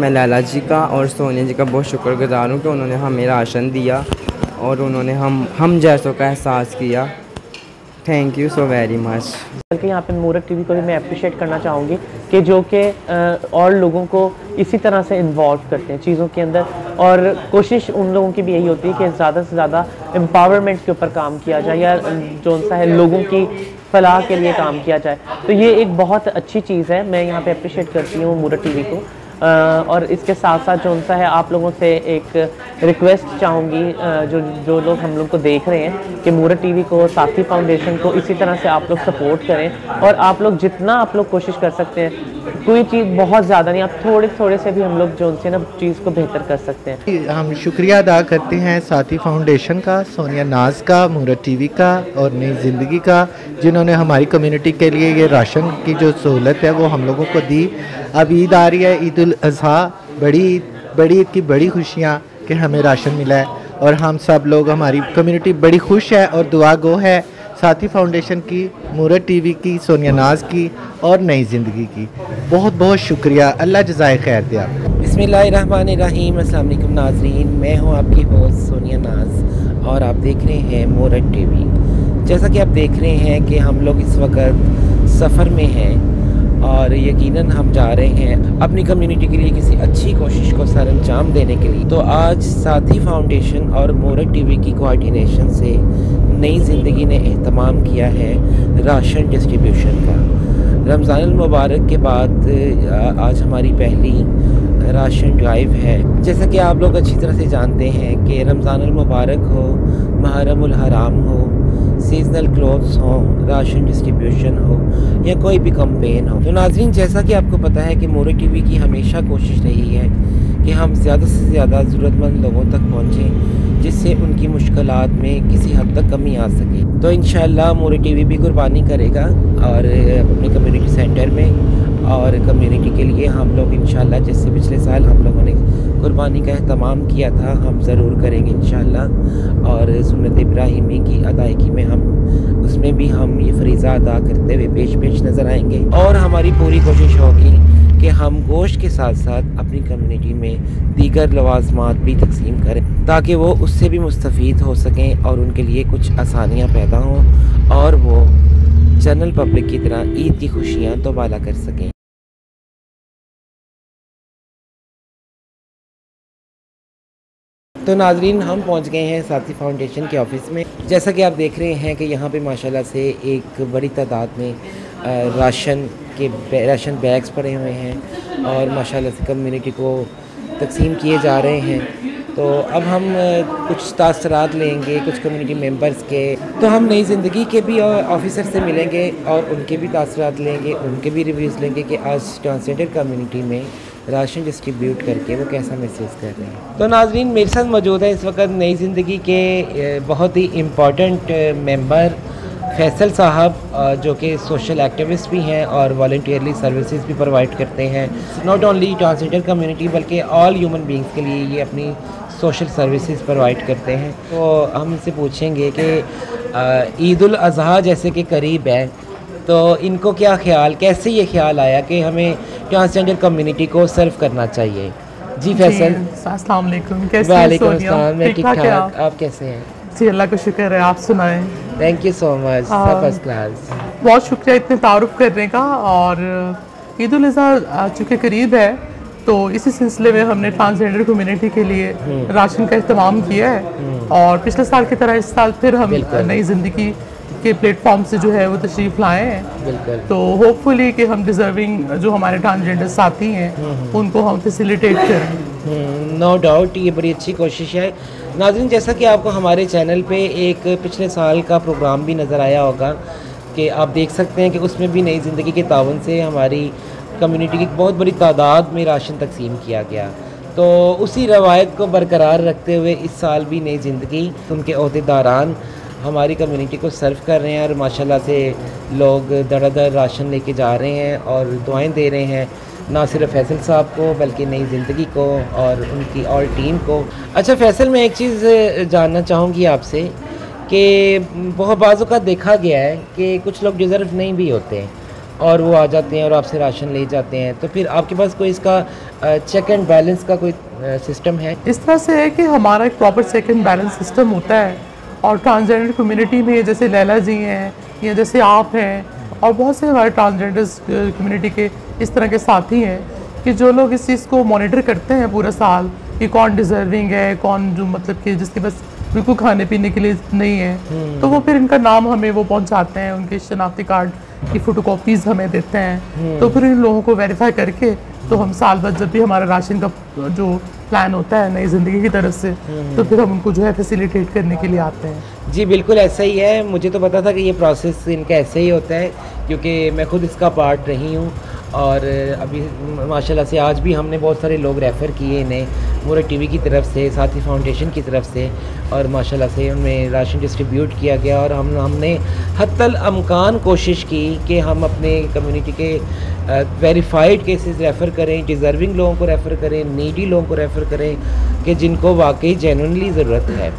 मैं लाला जी का और सोनिया जी का बहुत शुक्रगुज़ार हूँ कि उन्होंने हमें राशन दिया और उन्होंने हम जैसों का एहसास किया। Thank you so very much. बल्कि यहाँ पे मूरत टीवी को भी मैं अप्रिशिएट करना चाहूँगी कि जो कि और लोगों को इसी तरह से इन्वॉल्व करते हैं चीज़ों के अंदर, और कोशिश उन लोगों की भी यही होती है कि ज़्यादा से ज़्यादा एम्पावरमेंट के ऊपर काम किया जाए या जो सा है लोगों की फलाह के लिए काम किया जाए। तो ये एक बहुत अच्छी चीज़ है, मैं यहाँ पर अप्रिशिएट करती हूँ मूरत टीवी को। और इसके साथ साथ जो सा है आप लोगों से एक रिक्वेस्ट चाहूँगी, जो लोग हम लोग को देख रहे हैं कि मूरत टीवी को, साथी फाउंडेशन को इसी तरह से आप लोग सपोर्ट करें। और आप लोग जितना आप लोग कोशिश कर सकते हैं, कोई चीज़ बहुत ज़्यादा नहीं, आप थोड़े थोड़े से भी हम लोग जो उनसे ना चीज़ को बेहतर कर सकते हैं। हम शुक्रिया अदा करते हैं साथी फाउंडेशन का, सोनिया नाज का, मूरत टीवी का और नई ज़िंदगी का, जिन्होंने हमारी कम्यूनिटी के लिए ये राशन की जो सहूलत है वो हम लोगों को दी। अब ईद आ रही है, ईद अज़हा, बड़ी खुशियाँ कि हमें राशन मिला है और हम सब लोग, हमारी कम्युनिटी बड़ी खुश है और दुआ गो है साथी फाउंडेशन की, मूरत टीवी की, सोनिया नाज की और नई ज़िंदगी की। बहुत बहुत शुक्रिया, अल्लाह जज़ाए खैर दे आपको। बिस्मिल्लाहिर्रहमानिर्रहीम, अस्सलाम वालेकुम नाज़रीन, मैं हूँ आपकी होस्ट सोनिया नाज और आप देख रहे हैं मूरत टीवी। जैसा कि आप देख रहे हैं कि हम लोग इस वक्त सफ़र में हैं और यकीनन हम जा रहे हैं अपनी कम्युनिटी के लिए किसी अच्छी कोशिश को सरअंजाम देने के लिए। तो आज साथी फाउंडेशन और मूरत टीवी की कोऑर्डिनेशन से नई ज़िंदगी ने एहतमाम किया है राशन डिस्ट्रीब्यूशन का। रमज़ानुल मुबारक के बाद आज हमारी पहली राशन ड्राइव है। जैसा कि आप लोग अच्छी तरह से जानते हैं कि रमज़ानुल मुबारक हो, मुहर्रमुल हराम हो, सीजनल क्लोथ्स हो, राशन डिस्ट्रीब्यूशन हो या कोई भी कम्पेन हो। तो नाज़रीन, जैसा कि आपको पता है कि मूरत टीवी की हमेशा कोशिश रही है कि हम ज़्यादा से ज़्यादा ज़रूरतमंद लोगों तक पहुँचें, जिससे उनकी मुश्किलात में किसी हद तक कमी आ सके। तो इंशाअल्लाह मूरत टीवी भी कुर्बानी करेगा और अपने कम्युनिटी सेंटर में और कम्युनिटी के लिए हम लोग इंशाअल्लाह, जैसे पिछले साल हम लोगों ने कुर्बानी का एहतमाम किया था, हम ज़रूर करेंगे इंशाअल्लाह। और सुन्नत इब्राहिमी की अदायगी में हम उसमें भी हम ये फरीज़ा अदा करते हुए पेश नज़र आएंगे और हमारी पूरी कोशिश होगी कि हम गोश्त के साथ साथ अपनी कम्युनिटी में दीगर लवाजमात भी तकसीम करें, ताकि वो उससे भी मुस्तफ़ीद हो सकें और उनके लिए कुछ आसानियाँ पैदा हों और वो जनरल पब्लिक की तरह ईद की खुशियाँ दोबाला कर सकें। तो नाजरीन, हम पहुंच गए हैं साथी फाउंडेशन के ऑफ़िस में। जैसा कि आप देख रहे हैं कि यहाँ पे माशाल्लाह से एक बड़ी तादाद में राशन बैग्स पड़े हुए हैं और माशाल्लाह से कम्युनिटी को तकसीम किए जा रहे हैं। तो अब हम कुछ तासरात लेंगे कुछ कम्युनिटी मेंबर्स के। तो हम नई ज़िंदगी के भी ऑफिसर से मिलेंगे और उनके भी तासरात लेंगे, उनके भी रिव्यूज़ लेंगे कि आज ट्रांसजेंडर कम्युनिटी में राशन डिस्ट्रीब्यूट करके वो कैसा महसूस कर रहे हैं। तो नाज़रीन, मेरे साथ मौजूद है इस वक्त नई ज़िंदगी के बहुत ही इम्पॉर्टेंट मेंबर फैसल साहब, जो कि सोशल एक्टिविस्ट भी हैं और वॉलंटियरली सर्विसेज भी प्रोवाइड करते हैं, नॉट ओनली ट्रांसजेंडर कम्युनिटी बल्कि ऑल ह्यूमन बींग्स के लिए ये अपनी सोशल सर्विसेज प्रोवाइड करते हैं। तो हम इनसे पूछेंगे कि ईद उल अज़हा जैसे कि करीब है, तो इनको क्या ख्याल, कैसे ये ख्याल आया कि हमें ट्रांसजेंडर कम्युनिटी को सर्व करना चाहिए। जी फैसल, अस्सलाम वालेकुम, कैसे हैं? वालेकुम अस्सलाम, मैं ठीक ठाक, आप कैसे हैं? जी अल्लाह का शुक्र है, आप सुनाएं। Thank you so much, first class, बहुत शुक्रिया इतने तारुफ करने का। और ईद उल अज़हा चूँकि करीब है तो इसी सिलसिले में हमने ट्रांसजेंडर कम्युनिटी के लिए राशन का अहतमाम किया है और पिछले साल की तरह इस साल फिर हम नई ज़िंदगी के प्लेटफॉर्म से जो है वो तशरीफ़ लाए हैं। तो होपफुली कि हम डिज़र्विंग जो हमारे ट्रांसजेंडर साथी हैं उनको हम फैसिलिटेट करें। नो डाउट, ये बड़ी अच्छी कोशिश है। नाज़रीन, जैसा कि आपको हमारे चैनल पे एक पिछले साल का प्रोग्राम भी नज़र आया होगा कि आप देख सकते हैं कि उसमें भी नई ज़िंदगी के तावन से हमारी कम्युनिटी की बहुत बड़ी तादाद में राशन तकसीम किया गया। तो उसी रवायत को बरकरार रखते हुए इस साल भी नई ज़िंदगी उनके अहदेदारान हमारी कम्युनिटी को सर्व कर रहे हैं और माशाल्लाह से लोग दर-दर राशन लेके जा रहे हैं और दुआएं दे रहे हैं, ना सिर्फ फैसल साहब को बल्कि नई ज़िंदगी को और उनकी और टीम को। अच्छा फैसल, मैं एक चीज़ जानना चाहूँगी आपसे कि बहुत बाज़ों का देखा गया है कि कुछ लोग डिज़र्व नहीं भी होते हैं और वो आ जाते हैं और आपसे राशन ले जाते हैं, तो फिर आपके पास कोई इसका चेक एंड बैलेंस का कोई सिस्टम है? इस तरह से है कि हमारा एक proper check and balance system होता है और ट्रांसजेंडर कम्युनिटी में जैसे लैला जी हैं या जैसे आप हैं और बहुत से हमारे ट्रांसजेंडर्स कम्युनिटी के इस तरह के साथी हैं कि जो लोग इस चीज़ को मॉनिटर करते हैं पूरा साल कि कौन डिजर्विंग है, कौन जो मतलब कि जिसके बस बिल्कुल खाने पीने के लिए नहीं है, तो वो फिर इनका नाम हमें वो पहुंचाते हैं, उनके शनाख्ती कार्ड की फोटोकॉपीज हमें देते हैं, तो फिर इन लोगों को वेरीफाई करके तो हम साल बाद जब भी हमारा राशन का जो प्लान होता है नई ज़िंदगी की तरफ से, तो फिर हम उनको जो है फैसिलिटेट करने के लिए आते हैं। जी बिल्कुल ऐसा ही है, मुझे तो पता था कि ये प्रोसेस इनका ऐसे ही होता है क्योंकि मैं खुद इसका पार्ट रही हूँ और अभी माशाल्लाह से आज भी हमने बहुत सारे लोग रेफ़र किए इन्हें मुरत टीवी की तरफ से, साथी फाउंडेशन की तरफ से, और माशाल्लाह से उनमें राशन डिस्ट्रीब्यूट किया गया और हमने हत्तल अमकान कोशिश की कि हम अपने कम्युनिटी के वेरीफाइड केसेस रेफ़र करें, डिज़र्विंग लोगों को रेफ़र करें, नीडी लोगों को रेफ़र करें कि जिनको वाकई जेन्युइनली ज़रूरत है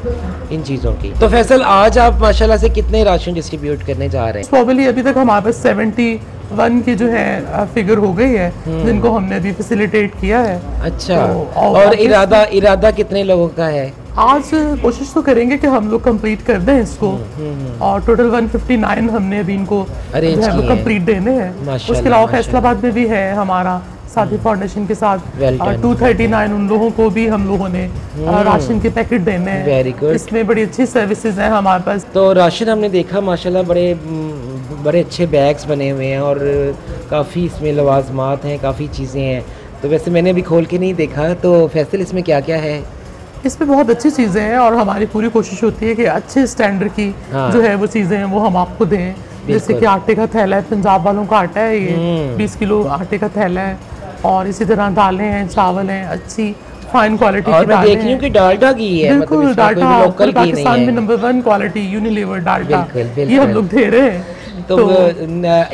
इन चीज़ों की। तो फैसल आज आप माशाल्लाह से कितने राशन डिस्ट्रीब्यूट करने जा रहे हैं? प्रॉबली अभी तक हमारे पास 71 की जो है फिगर हो गई है जिनको हमने अभी फैसिलिटेट किया है। अच्छा, तो और इरादा कितने लोगों का है? आज कोशिश तो करेंगे कि हम लोग कंप्लीट कर दें इसको और टोटल 159 हमने अभी इनको कंप्लीट देने हैं। उसके अलावा फैसलाबाद में भी है हमारा साथी फाउंडेशन के साथ 239 उन लोगों को भी हम लोगों ने राशन के पैकेट देने हैं। इसमें बड़ी अच्छी सर्विसेज हैं हमारे पास। तो राशन हमने देखा माशाल्लाह बड़े अच्छे बैग्स बने हुए हैं और काफ़ी इसमें लवाजमात हैं, काफ़ी चीज़ें हैं, तो वैसे मैंने अभी खोल के नहीं देखा। तो फैसल इसमें क्या क्या है? इसमें बहुत अच्छी चीज़ें हैं और हमारी पूरी कोशिश होती है कि अच्छे स्टैंडर्ड की जो है वो चीज़ें हैं वो हम आपको दें। जैसे कि आटे का थैला है, पंजाब वालों का आटा है, ये 20 किलो आटे का थैला है और इसी तरह दालें हैं, चावल हैं, अच्छी फाइन क्वालिटी की दालें हैं। कि डालडा की है, बिल्कुल डालडा लोकल की नहीं है, पाकिस्तान में नंबर 1 क्वालिटी यूनिलीवर डालडा ये हम लोग दे रहे हैं। तो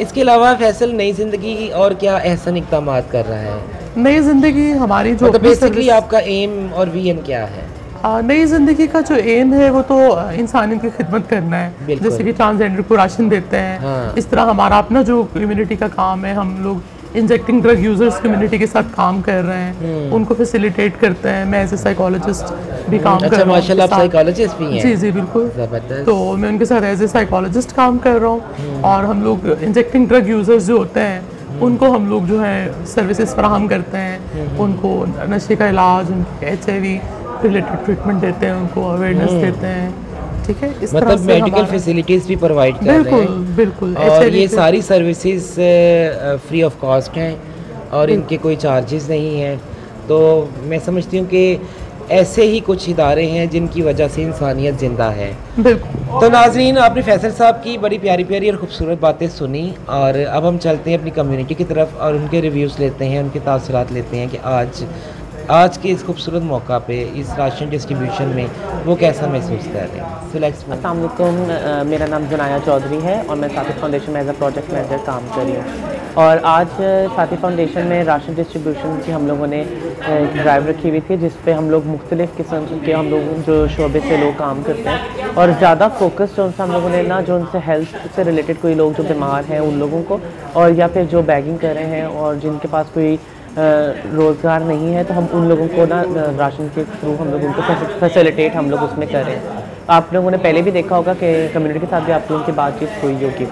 इसके अलावा फैसल नई ज़िंदगी की और क्या एहसान इक़दाम कर रहा है? नई ज़िंदगी हमारी जो बेसिकली आपका एम और वीएम क्या है? नई ज़िंदगी का जो एम है वो तो इंसानियत की खिदमत करना है, जैसे कि ट्रांसजेंडर को राशन देते हैं। इस तरह हमारा अपना जो कम्युनिटी का काम है, हम लोग इंजेक्टिंग ड्रग यूजर्स कम्युनिटी के साथ काम कर रहे हैं, उनको फैसिलिटेट करते हैं। मैं एज ए साइकोलॉजिस्ट भी काम कर रहा हूँ। माशाल्लाह आप साइकोलॉजिस्ट भी हैं? जी जी बिल्कुल, ज़बरदस्त। तो मैं उनके साथ एज ए साइकोलॉजिस्ट काम कर रहा हूँ और हम लोग इंजेक्टिंग ड्रग यूजर्स जो होते हैं उनको हम लोग जो है सर्विसेज फराहम करते हैं, उनको नशे का इलाज, उनके HIV रिलेटेड ट्रीटमेंट देते हैं, उनको अवेयरनेस देते हैं। ठीक है, इस मतलब मेडिकल फैसिलिटीज भी प्रोवाइड कर रहे हैं। बिल्कुल, और ये सारी सर्विसेज फ्री ऑफ कॉस्ट हैं और इनके कोई चार्जेस नहीं हैं। तो मैं समझती हूँ कि ऐसे ही कुछ इदारे हैं जिनकी वजह से इंसानियत ज़िंदा है। बिल्कुल। तो नाज़रीन, आपने फैसल साहब की बड़ी प्यारी प्यारी और ख़ूबसूरत बातें सुनी और अब हम चलते हैं अपनी कम्युनिटी की तरफ और उनके रिव्यूज़ लेते हैं, उनके तासुरात लेते हैं कि आज के इस खूबसूरत मौका पे इस राशन डिस्ट्रीब्यूशन में वो कैसा महसूस कर रहे हैं। अस्सलाम वालेकुम, मेरा नाम जनाया चौधरी है और मैं साथी फाउंडेशन में एज अ प्रोजेक्ट मैनेजर काम कर रही हूँ। और आज साथी फाउंडेशन में राशन डिस्ट्रीब्यूशन की हम लोगों ने एक ड्राइव रखी हुई थी जिस पे हम लोग मुख्तलिफ़ किस्म के हम लोग जो शोबे से लोग काम करते हैं और ज़्यादा फोकस जो उनसे हम लोगों ने ना जो उनसे हेल्थ से रिलेटेड कोई लोग जो बीमार हैं उन लोगों को और या फिर जो बैगिंग कर रहे हैं और जिनके पास कोई रोज़गार नहीं है, तो हम उन लोगों को ना राशन के थ्रू हम लोग उनको फैसिलिटेट हम लोग उसमें कर रहे हैं। आप लोगों ने पहले भी देखा होगा कि कम्युनिटी के साथ भी आप लोगों की बातचीत हुई होगी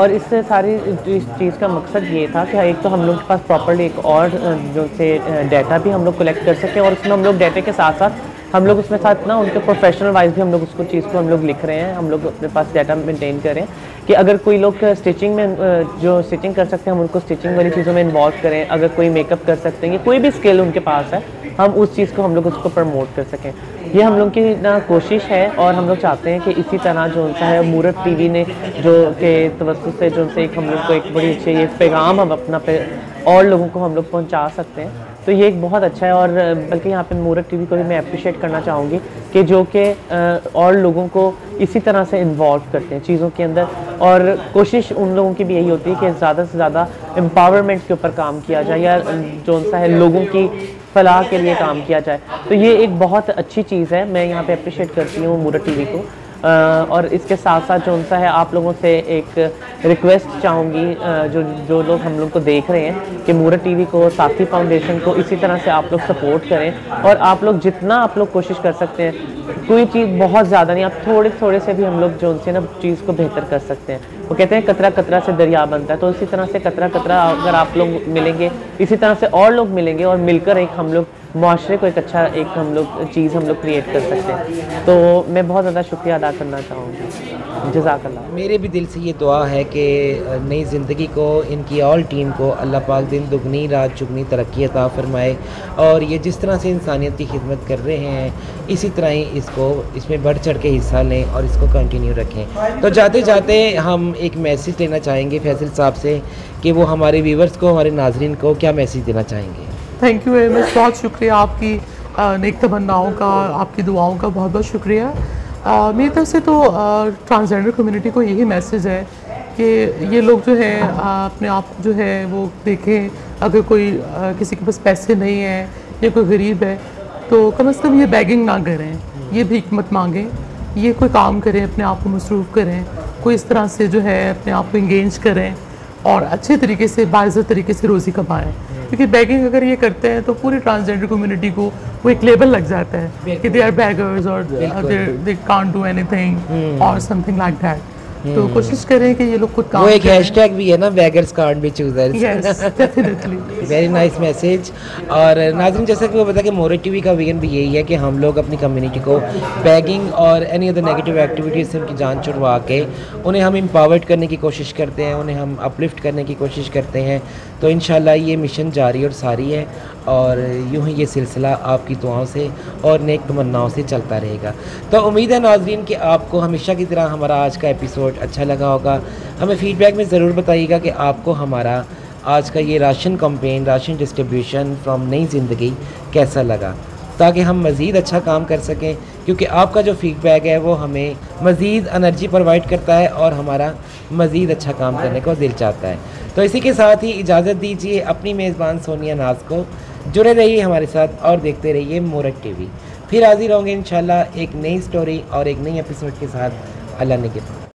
और इससे सारी इस चीज़ का मकसद ये था कि एक तो हम लोग के पास प्रॉपर्ली एक और जो से डाटा भी हम लोग कलेक्ट कर सकें और उसमें हम लोग डाटा के साथ साथ हम लोग उसमें साथ ना उनके प्रोफेशनल वाइज भी हम लोग उसको चीज़ को हम लोग लिख रहे हैं। हम लोग अपने पास डाटा मेंटेन कर रहे हैं कि अगर कोई लोग स्टिचिंग में जो स्टिचिंग कर सकते हैं हम उनको स्टिचिंग वाली चीज़ों में इन्वॉल्व करें, अगर कोई मेकअप कर सकते हैं, कोई भी स्किल उनके पास है हम उस चीज़ को हम लोग उसको प्रमोट कर सकें। ये हम लोग की ना कोशिश है और हम लोग चाहते हैं कि इसी तरह जो उनका है मूरत टीवी ने जो के तवस्सुत से जो उनसे एक हम लोग को एक बड़ी अच्छी ये पैगाम हम अपना पे और लोगों को हम लोग पहुँचा सकते हैं, तो ये एक बहुत अच्छा है। और बल्कि यहाँ पे मूरत टीवी को भी मैं अप्रिशिएट करना चाहूँगी कि जो कि और लोगों को इसी तरह से इन्वॉल्व करते हैं चीज़ों के अंदर और कोशिश उन लोगों की भी यही होती है कि ज़्यादा से ज़्यादा एम्पावरमेंट के ऊपर काम किया जाए या जो सा है लोगों की फलाह के लिए काम किया जाए। तो ये एक बहुत अच्छी चीज़ है, मैं यहाँ पे अप्रिशिएट करती हूँ मूरत टीवी को। और इसके साथ साथ जो उनसा है आप लोगों से एक रिक्वेस्ट चाहूँगी, जो लोग हम लोग को देख रहे हैं कि मूरत टीवी को, साथी फाउंडेशन को इसी तरह से आप लोग सपोर्ट करें। और आप लोग जितना आप लोग कोशिश कर सकते हैं, कोई चीज़ बहुत ज़्यादा नहीं, आप थोड़े थोड़े से भी हम लोग जो उनसे ना चीज़ को बेहतर कर सकते हैं। वो कहते हैं कतरा कतरा से दरिया बनता है, तो इसी तरह से कतरा कतरा अगर आप लोग मिलेंगे, इसी तरह से और लोग मिलेंगे और मिलकर एक हम लोग माशरे को एक अच्छा एक हम लोग चीज़ हम लोग क्रिएट कर सकते हैं। तो मैं बहुत ज़्यादा शुक्रिया अदा करना चाहूँगी, जज़ाकल्लाह। मेरे भी दिल से ये दुआ है कि नई ज़िंदगी को, इनकी ऑल टीम को अल्लाह पाक दिन दुगनी रात चुगनी तरक्की अता फ़रमाए, और ये जिस तरह से इंसानियत की खिदमत कर रहे हैं इसी तरह ही इसको, इसमें बढ़ चढ़ के हिस्सा लें और इसको कंटिन्यू रखें। तो जाते जाते हम एक मैसेज लेना चाहेंगे फैसल साहब से कि वो हमारे व्यूवर्स को, हमारे नाजरीन को क्या मैसेज देना चाहेंगे। थैंक यू वेरी मच, बहुत शुक्रिया आपकी नेक तमन्नाओं का, आपकी दुआओं का बहुत बहुत शुक्रिया। मेरी तरफ से तो ट्रांसजेंडर कम्युनिटी को यही मैसेज है कि ये लोग जो है अपने आप जो है वो देखें, अगर कोई किसी के पास पैसे नहीं है या कोई गरीब है तो कम से कम ये बैगिंग ना करें, ये भीख मत मांगें, ये कोई काम करें, अपने आप को मसरूफ़ करें, कोई इस तरह से जो है अपने आप को इंगेज करें और अच्छे तरीके से बाइज़्ज़त तरीके से रोज़ी कमाएँ। क्योंकि बैगिंग अगर ये करते हैं तो पूरी ट्रांसजेंडर कम्युनिटी को वो एक लेबल लग जाता है कि दे आर बैगर्स और दे कांट डू एनीथिंग और समथिंग लाइक दैट। तो कोशिश करें कि ये लोग खुद काम, वो एक हैशटैग भी है ना, beggars can't be choosers. Yes definitely, very nice message. और नाज़रीन जैसा कि वो बता कि मूरत टीवी का विजन भी यही है कि हम लोग अपनी कम्युनिटी को बैगिंग और एनी अदर नेगेटिव एक्टिविटीज़ से उनकी जान छुड़वा के उन्हें हम एम्पावर्ड करने की कोशिश करते हैं, उन्हें हम अपलिफ्ट करने की कोशिश करते हैं। तो इंशाल्लाह ये मिशन जारी और सारी है और यूँ ही ये सिलसिला आपकी दुआओं से और नेक तमन्नाओं से चलता रहेगा। तो उम्मीद है नाज़रीन कि आपको हमेशा की तरह हमारा आज का एपिसोड अच्छा लगा होगा। हमें फ़ीडबैक में ज़रूर बताइएगा कि आपको हमारा आज का ये ration campaign, ration distribution from Nai Zindagi कैसा लगा, ताकि हम मज़ीद अच्छा काम कर सकें, क्योंकि आपका जो फ़ीडबैक है वो हमें मज़ीद एनर्जी प्रोवाइड करता है और हमारा मज़ीद अच्छा काम करने को दिल चाहता है। तो इसी के साथ ही इजाज़त दीजिए अपनी मेज़बान सोनिया नाज़ को। जुड़े रहिए हमारे साथ और देखते रहिए मूरत टीवी। फिर हाजिर होंगे इंशाल्लाह एक नई स्टोरी और एक नई एपिसोड के साथ। अल्लाह ने के